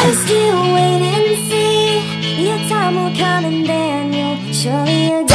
I'm still waiting, see your time will come and then you'll surely agree.